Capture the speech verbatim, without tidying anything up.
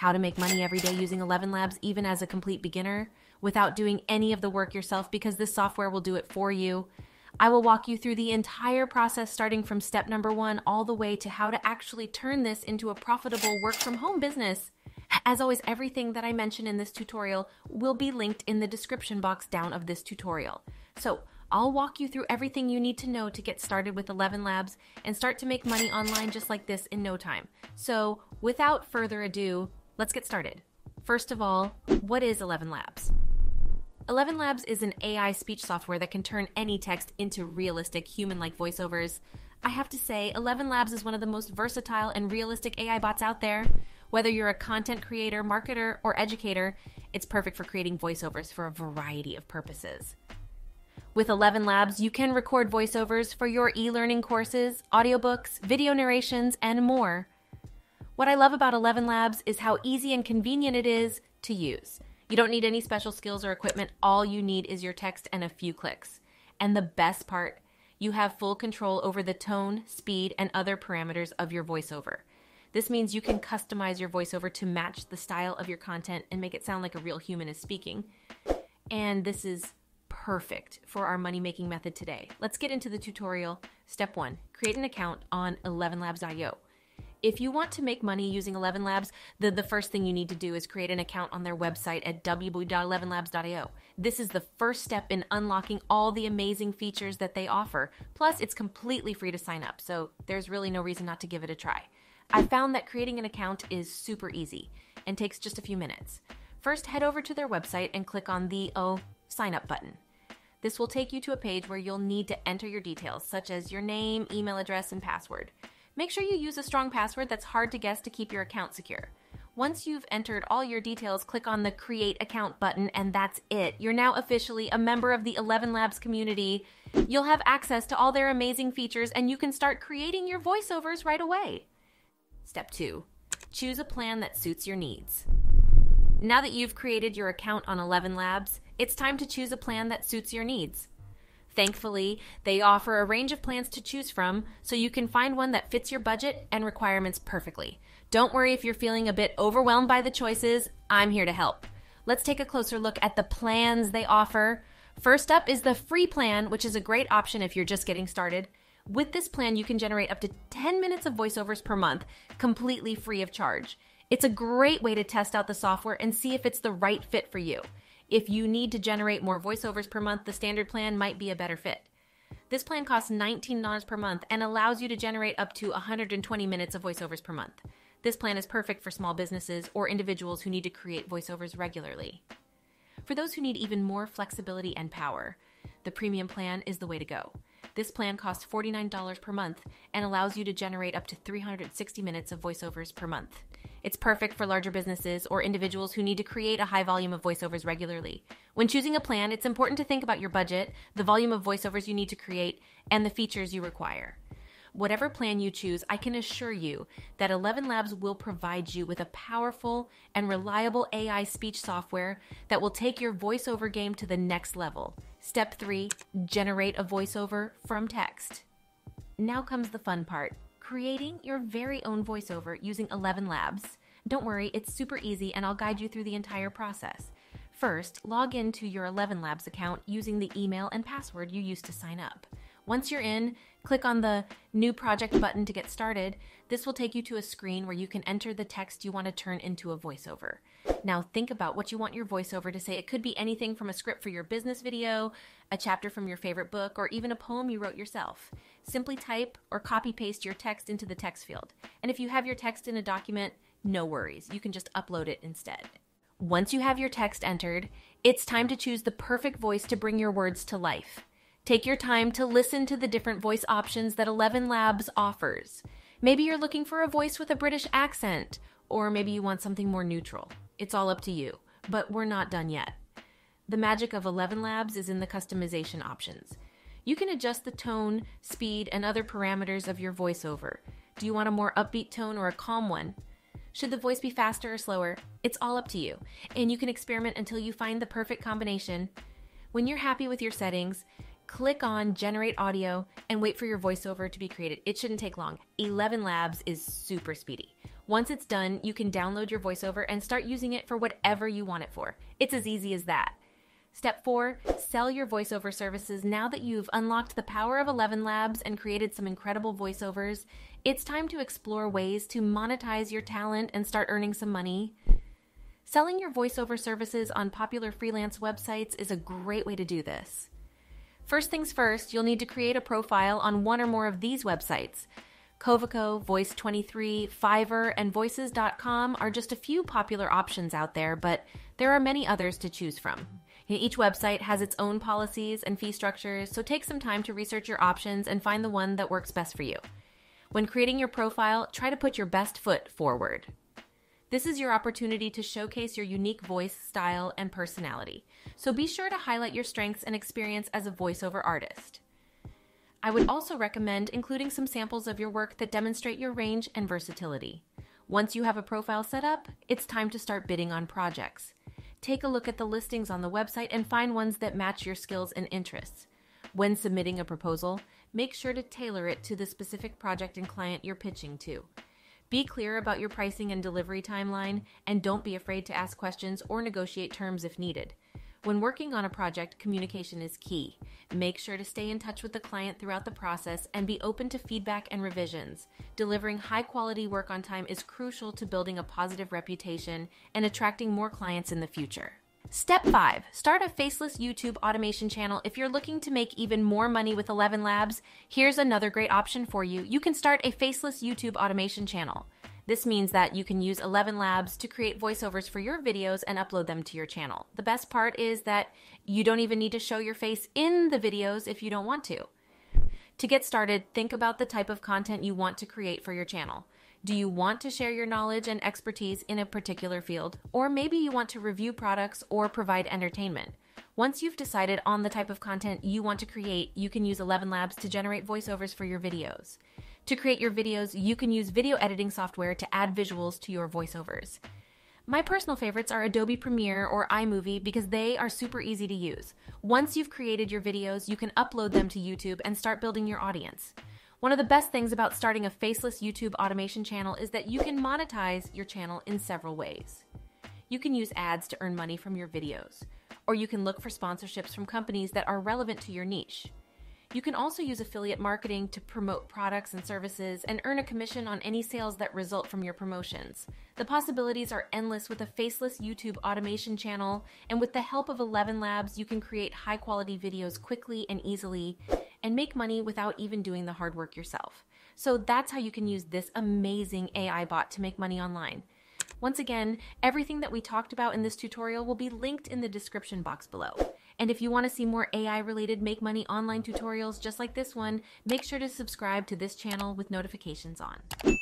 how to make money every day using ElevenLabs, even as a complete beginner, without doing any of the work yourself, because this software will do it for you. I will walk you through the entire process, starting from step number one all the way to how to actually turn this into a profitable work from home business. As always, everything that I mention in this tutorial will be linked in the description box down of this tutorial. So I'll walk you through everything you need to know to get started with ElevenLabs and start to make money online just like this in no time. So without further ado, let's get started. First of all, what is ElevenLabs? ElevenLabs is an A I speech software that can turn any text into realistic, human-like voiceovers. I have to say, ElevenLabs is one of the most versatile and realistic A I bots out there. Whether you're a content creator, marketer, or educator, it's perfect for creating voiceovers for a variety of purposes. With ElevenLabs, you can record voiceovers for your e-learning courses, audiobooks, video narrations, and more. What I love about ElevenLabs is how easy and convenient it is to use. You don't need any special skills or equipment. All you need is your text and a few clicks. And the best part, you have full control over the tone, speed, and other parameters of your voiceover. This means you can customize your voiceover to match the style of your content and make it sound like a real human is speaking. And this is perfect for our money-making method today. Let's get into the tutorial. Step one, create an account on eleven labs dot i o. If you want to make money using ElevenLabs, the, the first thing you need to do is create an account on their website at w w w dot eleven labs dot i o. This is the first step in unlocking all the amazing features that they offer. Plus, it's completely free to sign up, so there's really no reason not to give it a try. I found that creating an account is super easy and takes just a few minutes. First, head over to their website and click on the oh, sign up button. This will take you to a page where you'll need to enter your details, such as your name, email address, and password. Make sure you use a strong password that's hard to guess to keep your account secure. Once you've entered all your details, click on the Create Account button, and that's it. You're now officially a member of the ElevenLabs community. You'll have access to all their amazing features, and you can start creating your voiceovers right away. Step two, choose a plan that suits your needs. Now that you've created your account on ElevenLabs, it's time to choose a plan that suits your needs. Thankfully, they offer a range of plans to choose from, so you can find one that fits your budget and requirements perfectly. Don't worry if you're feeling a bit overwhelmed by the choices. I'm here to help. Let's take a closer look at the plans they offer. First up is the free plan, which is a great option if you're just getting started. With this plan, you can generate up to ten minutes of voiceovers per month, completely free of charge. It's a great way to test out the software and see if it's the right fit for you. If you need to generate more voiceovers per month, the standard plan might be a better fit. This plan costs nineteen dollars per month and allows you to generate up to one hundred twenty minutes of voiceovers per month. This plan is perfect for small businesses or individuals who need to create voiceovers regularly. For those who need even more flexibility and power, the premium plan is the way to go. This plan costs forty-nine dollars per month and allows you to generate up to three hundred sixty minutes of voiceovers per month. It's perfect for larger businesses or individuals who need to create a high volume of voiceovers regularly. When choosing a plan, it's important to think about your budget, the volume of voiceovers you need to create, and the features you require. Whatever plan you choose, I can assure you that ElevenLabs will provide you with a powerful and reliable A I speech software that will take your voiceover game to the next level. Step three, generate a voiceover from text. Now comes the fun part, creating your very own voiceover using ElevenLabs. Don't worry, it's super easy and I'll guide you through the entire process. First, log into your ElevenLabs account using the email and password you used to sign up. Once you're in, click on the New Project button to get started. This will take you to a screen where you can enter the text you want to turn into a voiceover. Now think about what you want your voiceover to say. It could be anything from a script for your business video, a chapter from your favorite book, or even a poem you wrote yourself. Simply type or copy paste your text into the text field. And if you have your text in a document, no worries. You can just upload it instead. Once you have your text entered, it's time to choose the perfect voice to bring your words to life. Take your time to listen to the different voice options that ElevenLabs offers. Maybe you're looking for a voice with a British accent, or maybe you want something more neutral. It's all up to you, but we're not done yet. The magic of ElevenLabs is in the customization options. You can adjust the tone, speed, and other parameters of your voiceover. Do you want a more upbeat tone or a calm one? Should the voice be faster or slower? It's all up to you, and you can experiment until you find the perfect combination. When you're happy with your settings, click on Generate Audio and wait for your voiceover to be created. It shouldn't take long. ElevenLabs is super speedy. Once it's done, you can download your voiceover and start using it for whatever you want it for. It's as easy as that. Step four, sell your voiceover services. Now that you've unlocked the power of ElevenLabs and created some incredible voiceovers, it's time to explore ways to monetize your talent and start earning some money. Selling your voiceover services on popular freelance websites is a great way to do this. First things first, you'll need to create a profile on one or more of these websites. Covaco, Voice twenty-three, Fiverr, and Voices dot com are just a few popular options out there, but there are many others to choose from. Each website has its own policies and fee structures, so take some time to research your options and find the one that works best for you. When creating your profile, try to put your best foot forward. This is your opportunity to showcase your unique voice, style, and personality. So be sure to highlight your strengths and experience as a voiceover artist. I would also recommend including some samples of your work that demonstrate your range and versatility. Once you have a profile set up, it's time to start bidding on projects. Take a look at the listings on the website and find ones that match your skills and interests. When submitting a proposal, make sure to tailor it to the specific project and client you're pitching to. Be clear about your pricing and delivery timeline, and don't be afraid to ask questions or negotiate terms if needed. When working on a project, communication is key. Make sure to stay in touch with the client throughout the process and be open to feedback and revisions. Delivering high-quality work on time is crucial to building a positive reputation and attracting more clients in the future. Step five, start a faceless YouTube automation channel. If you're looking to make even more money with ElevenLabs, here's another great option for you. You can start a faceless YouTube automation channel. This means that you can use ElevenLabs to create voiceovers for your videos and upload them to your channel. The best part is that you don't even need to show your face in the videos if you don't want to. To get started, think about the type of content you want to create for your channel. Do you want to share your knowledge and expertise in a particular field? Or maybe you want to review products or provide entertainment. Once you've decided on the type of content you want to create, you can use ElevenLabs to generate voiceovers for your videos. To create your videos, you can use video editing software to add visuals to your voiceovers. My personal favorites are Adobe Premiere or iMovie because they are super easy to use. Once you've created your videos, you can upload them to YouTube and start building your audience. One of the best things about starting a faceless YouTube automation channel is that you can monetize your channel in several ways. You can use ads to earn money from your videos, or you can look for sponsorships from companies that are relevant to your niche. You can also use affiliate marketing to promote products and services and earn a commission on any sales that result from your promotions. The possibilities are endless with a faceless YouTube automation channel, and with the help of ElevenLabs, you can create high-quality videos quickly and easily, and make money without even doing the hard work yourself. So that's how you can use this amazing A I bot to make money online. Once again, everything that we talked about in this tutorial will be linked in the description box below. And if you want to see more A I-related make money online tutorials just like this one, make sure to subscribe to this channel with notifications on.